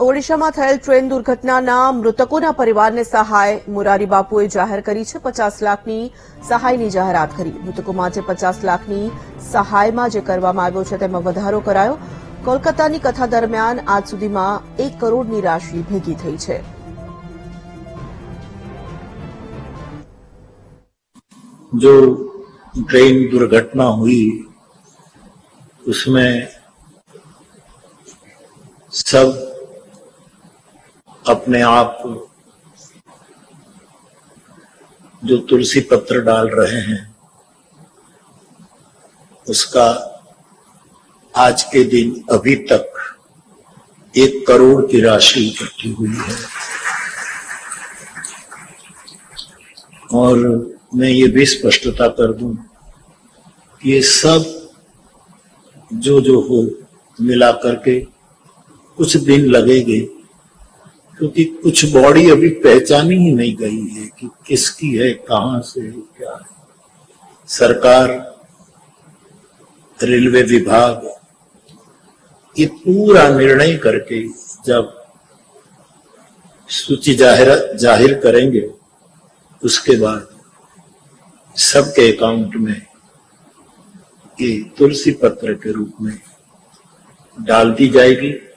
ओडिशामां थयेल train दुर्घटनाना मृतकोना परिवारने सहाय मोरारीबापुए जाहेर करी छे 50 लाखनी सहायनी जाहेरात करी। मृतको माटे 50 लाखनी सहायमां जे करवामां आव्यो छे तेमां वधारो करायो। कोलकातानी कथा दरमियान आज सुधीमां 1 करोड़नी राशि भेगी थई छे। जो ट्रेन दुर्घटना हुई उसमें सब अपने आप जो तुलसी पत्र डाल रहे हैं उसका आज के दिन अभी तक 1 करोड़ की राशि इकट्ठी हुई है। और मैं ये भी स्पष्टता कर दूं कि ये सब जो हो मिला करके कुछ दिन लगेंगे, क्योंकि कुछ बॉडी अभी पहचानी ही नहीं गई है कि किसकी है, कहां से है, क्या है। सरकार, रेलवे विभाग ये पूरा निर्णय करके जब सूची जाहिर करेंगे उसके बाद सबके अकाउंट में ये तुलसी पत्र के रूप में डाल दी जाएगी।